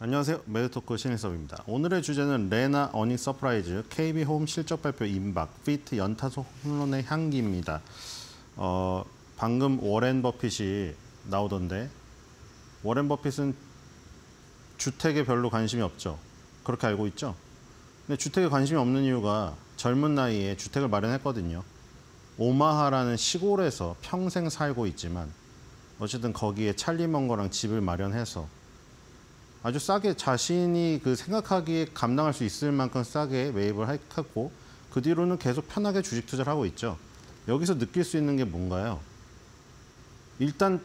안녕하세요. 매드토크 신일섭입니다. 오늘의 주제는 레나 어닝 서프라이즈, KB 홈 실적 발표 임박, 피트 연타석 홈런의 향기입니다. 방금 워렌 버핏이 나오던데, 워렌 버핏은 주택에 별로 관심이 없죠. 그렇게 알고 있죠? 근데 주택에 관심이 없는 이유가 젊은 나이에 주택을 마련했거든요. 오마하라는 시골에서 평생 살고 있지만 어쨌든 거기에 찰리 먼거랑 집을 마련해서 아주 싸게, 자신이 그 생각하기에 감당할 수 있을 만큼 싸게 매입을 하고, 그 뒤로는 계속 편하게 주식 투자를 하고 있죠. 여기서 느낄 수 있는 게 뭔가요? 일단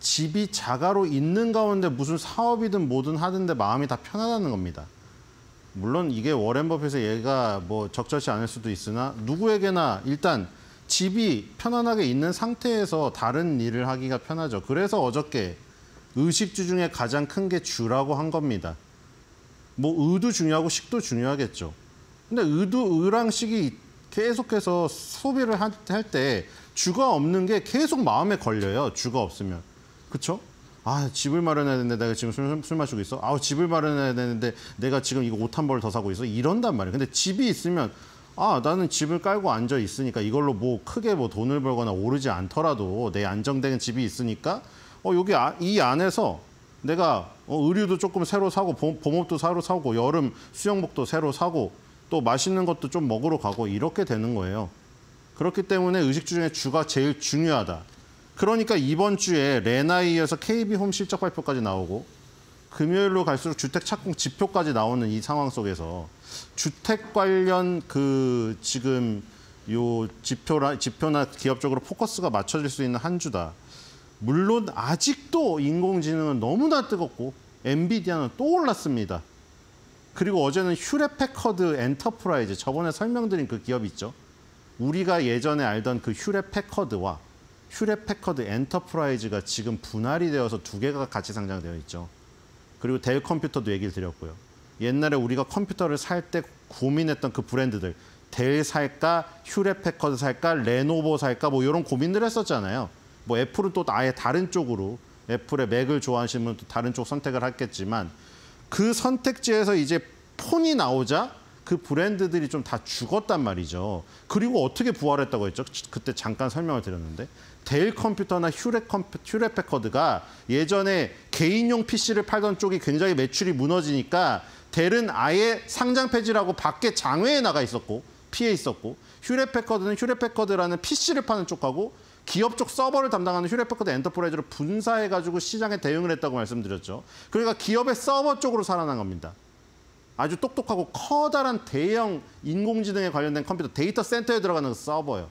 집이 자가로 있는 가운데 무슨 사업이든 뭐든 하는데 마음이 다 편하다는 겁니다. 물론 이게 워렌 버핏의 얘가 뭐 적절치 않을 수도 있으나, 누구에게나 일단 집이 편안하게 있는 상태에서 다른 일을 하기가 편하죠. 그래서 어저께 의식주 중에 가장 큰 게 주라고 한 겁니다. 뭐 의도 중요하고 식도 중요하겠죠. 근데 의도, 의랑 식이 계속해서 소비를 할 때 주가 없는 게 계속 마음에 걸려요. 주가 없으면. 그쵸? 아, 집을 마련해야 되는데 내가 지금 술 마시고 있어. 아, 집을 마련해야 되는데 내가 지금 이거 옷 한 벌 더 사고 있어. 이런단 말이에요. 근데 집이 있으면, 아, 나는 집을 깔고 앉아 있으니까 이걸로 뭐 크게 뭐 돈을 벌거나 오르지 않더라도 내 안정된 집이 있으니까 여기 이 안에서 내가 의류도 조금 새로 사고, 봄옷도 새로 사고, 여름 수영복도 새로 사고, 또 맛있는 것도 좀 먹으러 가고, 이렇게 되는 거예요. 그렇기 때문에 의식주 중에 주가 제일 중요하다. 그러니까 이번 주에 레나에 이어서 KB홈 실적 발표까지 나오고, 금요일로 갈수록 주택 착공 지표까지 나오는 이 상황 속에서 주택 관련 그 지금 요 지표나 기업 쪽으로 포커스가 맞춰질 수 있는 한 주다. 물론 아직도 인공지능은 너무나 뜨겁고 엔비디아는 또 올랐습니다. 그리고 어제는 휴렛 패커드 엔터프라이즈, 저번에 설명드린 그 기업 있죠. 우리가 예전에 알던 그 휴렛 패커드와 휴렛 패커드 엔터프라이즈가 지금 분할이 되어서 두 개가 같이 상장되어 있죠. 그리고 델 컴퓨터도 얘기를 드렸고요. 옛날에 우리가 컴퓨터를 살 때 고민했던 그 브랜드들, 델 살까, 휴렛 패커드 살까, 레노버 살까, 뭐 이런 고민들 했었잖아요. 뭐 애플은 또 아예 다른 쪽으로, 애플의 맥을 좋아하시는 분은 또 다른 쪽 선택을 했겠지만, 그 선택지에서 이제 폰이 나오자 그 브랜드들이 좀 다 죽었단 말이죠. 그리고 어떻게 부활했다고 했죠? 그때 잠깐 설명을 드렸는데, 델 컴퓨터나 휴렛 패커드가 예전에 개인용 PC를 팔던 쪽이 굉장히 매출이 무너지니까 델은 아예 상장 폐지라고 밖에 장외에 나가 있었고 피해 있었고, 휴렛 패커드는 휴렛 패커드라는 PC를 파는 쪽하고 기업 쪽 서버를 담당하는 휴렛 패커드 엔터프라이즈를 분사해가지고 시장에 대응을 했다고 말씀드렸죠. 그러니까 기업의 서버 쪽으로 살아난 겁니다. 아주 똑똑하고 커다란 대형 인공지능에 관련된 컴퓨터 데이터 센터에 들어가는 서버예요.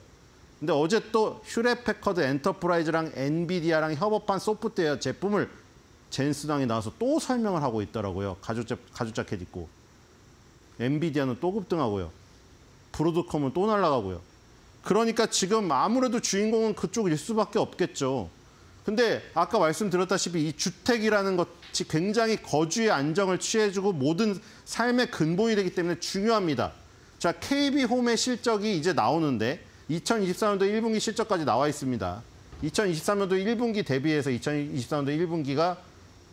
근데 어제 또 휴렛 패커드 엔터프라이즈랑 엔비디아랑 협업한 소프트웨어 제품을 젠슨왕이 나와서 또 설명을 하고 있더라고요. 가죽 자켓 입고. 엔비디아는 또 급등하고요. 브로드컴은 또 날아가고요. 그러니까 지금 아무래도 주인공은 그쪽일 수밖에 없겠죠. 근데 아까 말씀드렸다시피 이 주택이라는 것이 굉장히 거주의 안정을 취해주고 모든 삶의 근본이 되기 때문에 중요합니다. 자, KB홈의 실적이 이제 나오는데 2023년도 1분기 실적까지 나와 있습니다. 2023년도 1분기 대비해서 2023년도 1분기가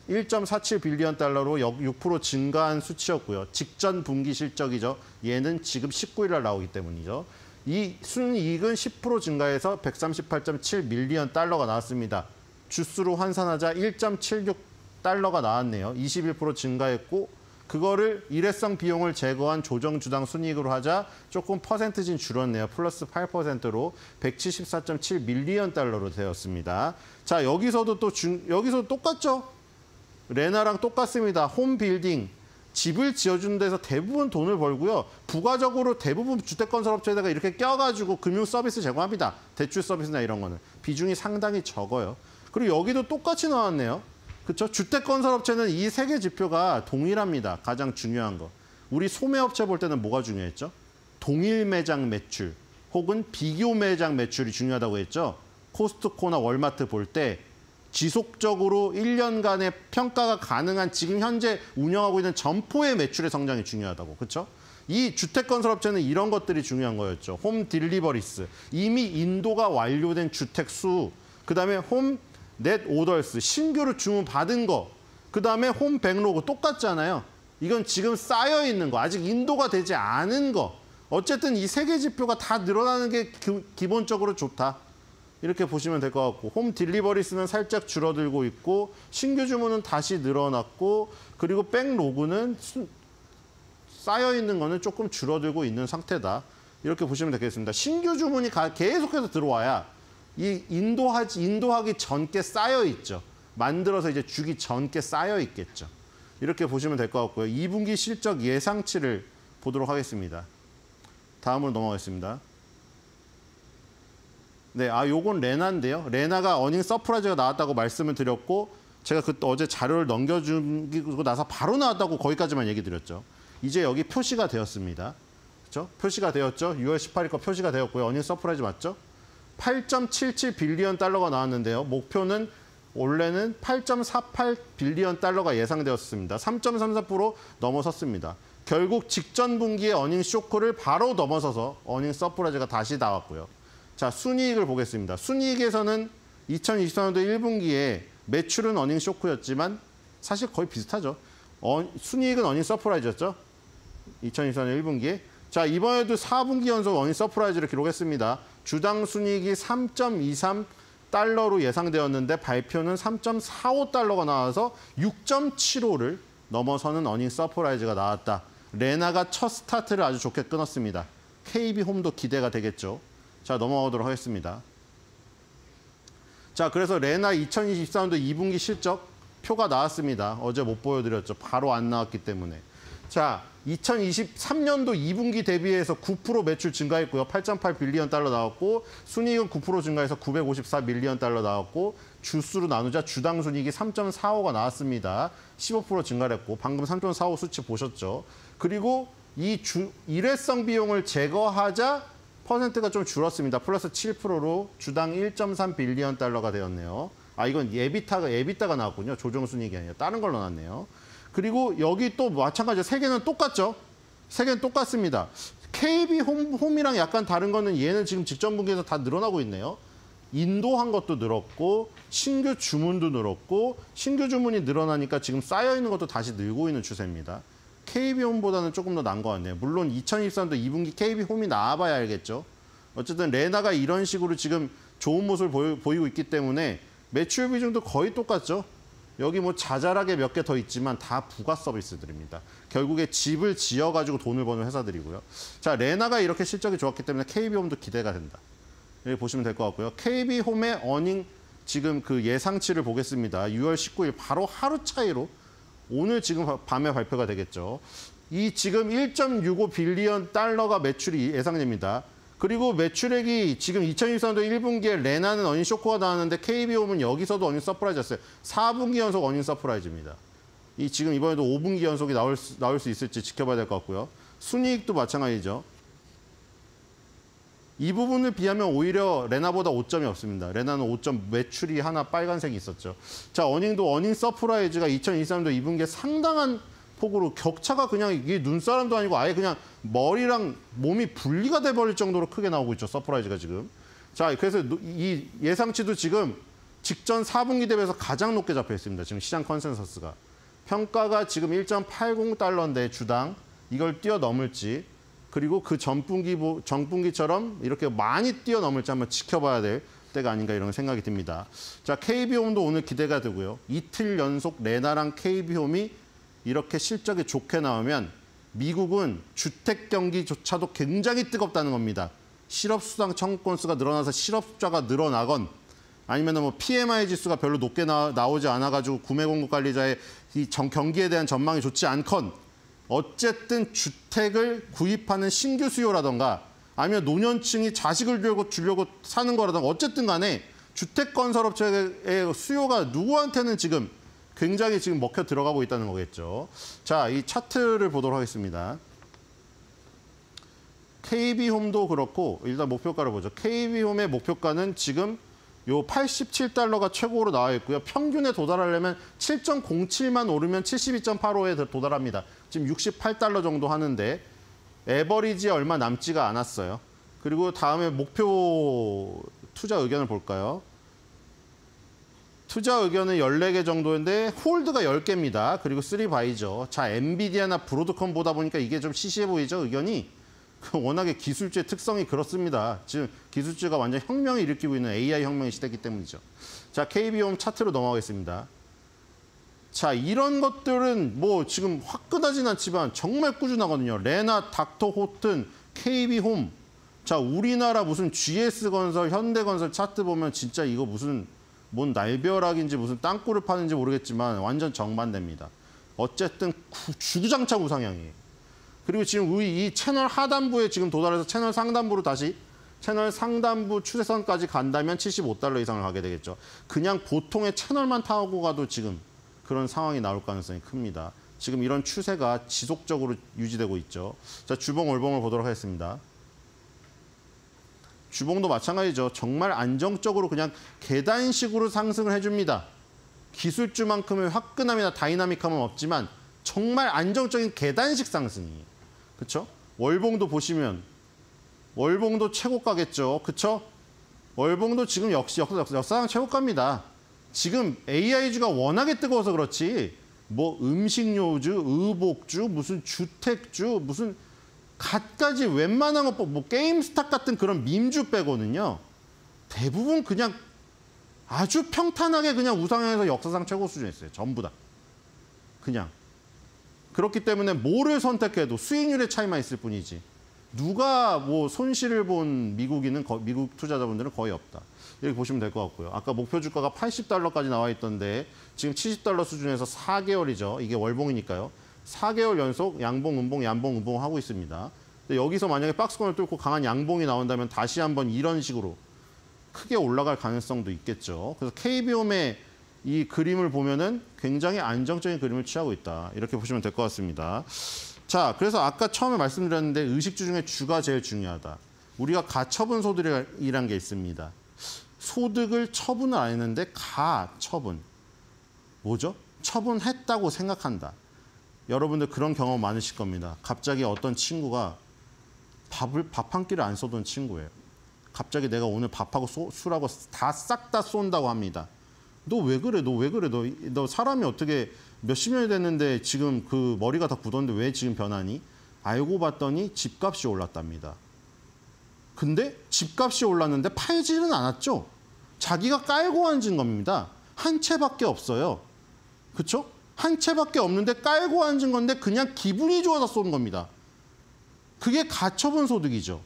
1.47빌리언 달러로 6% 증가한 수치였고요. 직전 분기 실적이죠. 얘는 지금 19일 날 나오기 때문이죠. 이 순이익은 10% 증가해서 138.7밀리언 달러가 나왔습니다. 주수로 환산하자 1.76 달러가 나왔네요. 21% 증가했고, 그거를 일회성 비용을 제거한 조정 주당 순이익으로 하자 조금 퍼센트진 줄었네요. 플러스 8%로 174.7밀리언 달러로 되었습니다. 자, 여기서도 또 여기서도 똑같죠? 레나랑 똑같습니다. 홈빌딩, 집을 지어주는 데서 대부분 돈을 벌고요. 부가적으로 대부분 주택건설업체에다가 이렇게 껴가지고 금융 서비스 제공합니다. 대출 서비스나 이런 거는. 비중이 상당히 적어요. 그리고 여기도 똑같이 나왔네요. 그렇죠? 주택건설업체는 이 세 개 지표가 동일합니다. 가장 중요한 거. 우리 소매업체 볼 때는 뭐가 중요했죠? 동일 매장 매출 혹은 비교 매장 매출이 중요하다고 했죠. 코스트코나 월마트 볼 때 지속적으로 1년간의 평가가 가능한 지금 현재 운영하고 있는 점포의 매출의 성장이 중요하다고. 그렇죠? 이 주택건설업체는 이런 것들이 중요한 거였죠. 홈 딜리버리스, 이미 인도가 완료된 주택 수, 그다음에 홈 넷 오더스, 신규로 주문 받은 거, 그다음에 홈 백로그 똑같잖아요. 이건 지금 쌓여 있는 거, 아직 인도가 되지 않은 거. 어쨌든 이 세 개 지표가 다 늘어나는 게 기본적으로 좋다. 이렇게 보시면 될 것 같고, 홈 딜리버리 수는 살짝 줄어들고 있고, 신규 주문은 다시 늘어났고, 그리고 백로그는 쌓여 있는 거는 조금 줄어들고 있는 상태다. 이렇게 보시면 되겠습니다. 신규 주문이 계속해서 들어와야 이 인도하기 전께 쌓여 있죠. 만들어서 이제 주기 전께 쌓여 있겠죠. 이렇게 보시면 될 것 같고요. 2분기 실적 예상치를 보도록 하겠습니다. 다음으로 넘어가겠습니다. 네, 요건 레나인데요. 레나가 어닝 서프라이즈가 나왔다고 말씀을 드렸고, 제가 그때 어제 자료를 넘겨주고 나서 바로 나왔다고 거기까지만 얘기 드렸죠. 이제 여기 표시가 되었습니다. 그렇죠? 표시가 되었죠. 6월 18일 거 표시가 되었고요. 어닝 서프라이즈 맞죠? 8.77빌리언 달러가 나왔는데요. 목표는 원래는 8.48 빌리언 달러가 예상되었습니다. 3.34% 넘어섰습니다. 결국 직전 분기의 어닝 쇼크를 바로 넘어서서 어닝 서프라이즈가 다시 나왔고요. 자, 순이익을 보겠습니다. 순이익에서는 2024년도 1분기에 매출은 어닝 쇼크였지만 사실 거의 비슷하죠. 순이익은 어닝 서프라이즈였죠. 2024년 1분기에. 자, 이번에도 4분기 연속 어닝 서프라이즈를 기록했습니다. 주당 순이익이 3.23 달러로 예상되었는데 발표는 3.45 달러가 나와서 6.75를 넘어서는 어닝 서프라이즈가 나왔다. 레나가 첫 스타트를 아주 좋게 끊었습니다. KB 홈도 기대가 되겠죠. 자, 넘어가도록 하겠습니다. 자, 그래서 레나 2024년도 2분기 실적 표가 나왔습니다. 어제 못 보여드렸죠. 바로 안 나왔기 때문에. 자, 2023년도 2분기 대비해서 9% 매출 증가했고요. 8.8 빌리언 달러 나왔고, 순이익은 9% 증가해서 954 밀리언 달러 나왔고, 주수로 나누자 주당 순이익이 3.45가 나왔습니다. 15% 증가했고, 방금 3.45 수치 보셨죠. 그리고 이 일회성 비용을 제거하자 퍼센트가 좀 줄었습니다. 플러스 7%로 주당 1.3 빌리언 달러가 되었네요. 이건 에비타가 나왔군요. 조정 순이익이 아니라 다른 걸 넣어놨네요. 그리고 여기 또 마찬가지로 세 개는 똑같죠. 세 개는 똑같습니다. KB 홈이랑 약간 다른 거는 얘는 지금 직전 분기에서 다 늘어나고 있네요. 인도한 것도 늘었고, 신규 주문도 늘었고, 신규 주문이 늘어나니까 지금 쌓여있는 것도 다시 늘고 있는 추세입니다. KB 홈보다는 조금 더 나은 것 같네요. 물론 2023년도 2분기 KB 홈이 나와봐야 알겠죠. 어쨌든 레나가 이런 식으로 지금 좋은 모습을 보이고 있기 때문에 매출 비중도 거의 똑같죠. 여기 뭐 자잘하게 몇 개 더 있지만 다 부가 서비스들입니다. 결국에 집을 지어가지고 돈을 버는 회사들이고요. 자, 레나가 이렇게 실적이 좋았기 때문에 KB홈도 기대가 된다. 여기 보시면 될 것 같고요. KB홈의 어닝 지금 그 예상치를 보겠습니다. 6월 19일 바로 하루 차이로 오늘 지금 밤에 발표가 되겠죠. 이 지금 1.65 빌리언 달러가 매출이 예상됩니다. 그리고 매출액이 지금 2024년도 1분기에 레나는 어닝 쇼크가 나왔는데 KB홈은 여기서도 어닝 서프라이즈였어요. 4분기 연속 어닝 서프라이즈입니다. 이 지금 이번에도 5분기 연속이 나올 수 있을지 지켜봐야 될 것 같고요. 순이익도 마찬가지죠. 이 부분을 비하면 오히려 레나보다 오점이 없습니다. 레나는 5점, 매출이 하나 빨간색이 있었죠. 자, 어닝도 어닝 서프라이즈가 2023년도 2분기에 상당한 폭으로 격차가 그냥 이게 눈사람도 아니고 아예 그냥 머리랑 몸이 분리가 돼버릴 정도로 크게 나오고 있죠. 서프라이즈가 지금. 자, 그래서 이 예상치도 지금 직전 4분기 대비해서 가장 높게 잡혀 있습니다. 지금 시장 컨센서스가. 평가가 지금 1.80 달러인데 주당 이걸 뛰어넘을지, 그리고 그 전분기처럼 이렇게 많이 뛰어넘을지 한번 지켜봐야 될 때가 아닌가 이런 생각이 듭니다. 자, KB홈도 오늘 기대가 되고요. 이틀 연속 레나랑 KB홈이 이렇게 실적이 좋게 나오면 미국은 주택 경기조차도 굉장히 뜨겁다는 겁니다. 실업수당 청구 건수가 늘어나서 실업자가 늘어나건, 아니면 뭐 PMI 지수가 별로 높게 나오지 않아가지고 구매 공급 관리자의 이 경기에 대한 전망이 좋지 않건, 어쨌든 주택을 구입하는 신규 수요라던가, 아니면 노년층이 자식을 주려고 사는 거라던가, 어쨌든 간에 주택 건설업체의 수요가 누구한테는 지금 굉장히 지금 먹혀 들어가고 있다는 거겠죠. 자, 이 차트를 보도록 하겠습니다. KB홈도 그렇고, 일단 목표가를 보죠. KB홈의 목표가는 지금 요 87달러가 최고로 나와 있고요. 평균에 도달하려면 7.07만 오르면 72.85에 도달합니다. 지금 68달러 정도 하는데 에버리지에 얼마 남지가 않았어요. 그리고 다음에 목표 투자 의견을 볼까요? 투자 의견은 14개 정도인데 홀드가 10개입니다. 그리고 3바이죠. 자, 엔비디아나 브로드컴 보다 보니까 이게 좀 시시해 보이죠, 의견이? 워낙에 기술주의 특성이 그렇습니다. 지금 기술주가 완전 혁명을 일으키고 있는 AI 혁명의 시대이기 때문이죠. 자, KB홈 차트로 넘어가겠습니다. 자, 이런 것들은 뭐 지금 화끈하진 않지만 정말 꾸준하거든요. 레나, 닥터 호튼, KB홈. 자, 우리나라 무슨 GS 건설, 현대 건설 차트 보면 진짜 이거 무슨 뭔 날벼락인지 무슨 땅굴을 파는지 모르겠지만 완전 정반대입니다. 어쨌든 주구장창 우상향이에요. 그리고 지금 우리 이 채널 하단부에 지금 도달해서 채널 상단부로 다시 채널 상단부 추세선까지 간다면 75달러 이상을 가게 되겠죠. 그냥 보통의 채널만 타고 가도 지금 그런 상황이 나올 가능성이 큽니다. 지금 이런 추세가 지속적으로 유지되고 있죠. 자, 주봉 월봉을 보도록 하겠습니다. 주봉도 마찬가지죠. 정말 안정적으로 그냥 계단식으로 상승을 해줍니다. 기술주만큼의 화끈함이나 다이나믹함은 없지만 정말 안정적인 계단식 상승이에요. 그렇죠? 월봉도 보시면 월봉도 최고가겠죠. 그렇죠? 월봉도 지금 역시 역사상 최고가입니다. 지금 AI주가 워낙에 뜨거워서 그렇지 뭐 음식료주, 의복주, 무슨 주택주, 무슨 갖가지 웬만한 것, 뭐 게임스탑 같은 그런 밈주 빼고는요. 대부분 그냥 아주 평탄하게 그냥 우상향에서 역사상 최고 수준이었어요. 전부 다. 그냥. 그렇기 때문에 뭐를 선택해도 수익률의 차이만 있을 뿐이지 누가 뭐 손실을 본 미국인은 미국 투자자분들은 거의 없다. 이렇게 보시면 될 것 같고요. 아까 목표 주가가 80달러까지 나와 있던데 지금 70달러 수준에서 4개월이죠. 이게 월봉이니까요. 4개월 연속 양봉, 음봉, 양봉, 음봉 하고 있습니다. 근데 여기서 만약에 박스권을 뚫고 강한 양봉이 나온다면 다시 한번 이런 식으로 크게 올라갈 가능성도 있겠죠. 그래서 KB홈의 이 그림을 보면은 굉장히 안정적인 그림을 취하고 있다. 이렇게 보시면 될 것 같습니다. 자, 그래서 아까 처음에 말씀드렸는데 의식주 중에 주가 제일 중요하다. 우리가 가처분 소득이란 게 있습니다. 소득을 처분을 안 했는데 가처분. 뭐죠? 처분했다고 생각한다. 여러분들 그런 경험 많으실 겁니다. 갑자기 어떤 친구가 밥 한 끼를 안 쏘던 친구예요. 갑자기 내가 오늘 밥하고 술하고 다 싹 다 쏜다고 합니다. 너 왜 그래? 너 왜 그래? 너 사람이 어떻게 몇십 년이 됐는데 지금 그 머리가 다 굳었는데 왜 지금 변하니? 알고 봤더니 집값이 올랐답니다. 근데 집값이 올랐는데 팔지는 않았죠. 자기가 깔고 앉은 겁니다. 한 채밖에 없어요. 그렇죠? 한 채밖에 없는데 깔고 앉은 건데 그냥 기분이 좋아서 쏜 겁니다. 그게 가처분 소득이죠.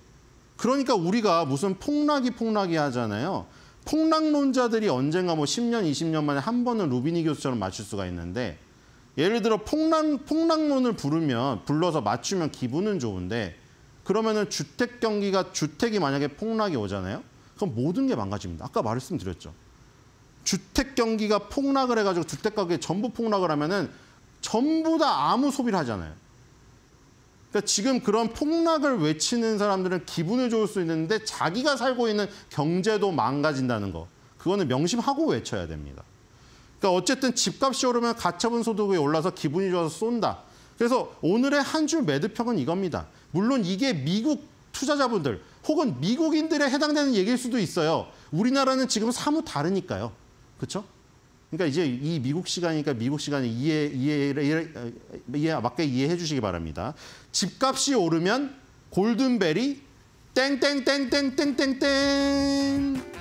그러니까 우리가 무슨 폭락이 하잖아요. 폭락론자들이 언젠가 뭐 10년, 20년 만에 한 번은 루비니 교수처럼 맞출 수가 있는데 예를 들어 폭락론을 불러서 맞추면 기분은 좋은데 그러면은 주택이 만약에 폭락이 오잖아요. 그럼 모든 게 망가집니다. 아까 말씀드렸죠. 주택 경기가 폭락을 해가지고 주택 가격이 전부 폭락을 하면은 전부 다 아무 소비를 하잖아요. 그러니까 지금 그런 폭락을 외치는 사람들은 기분을 좋을 수 있는데 자기가 살고 있는 경제도 망가진다는 거. 그거는 명심하고 외쳐야 됩니다. 그러니까 어쨌든 집값이 오르면 가처분 소득이 올라서 기분이 좋아서 쏜다. 그래서 오늘의 한 줄 매드평은 이겁니다. 물론 이게 미국 투자자분들 혹은 미국인들에 해당되는 얘기일 수도 있어요. 우리나라는 지금 사뭇 다르니까요. 그렇죠? 그러니까 이제 이 미국 시간이니까 미국 시간에 맞게 이해해 주시기 바랍니다. 집값이 오르면 골든벨이 땡땡땡땡땡땡땡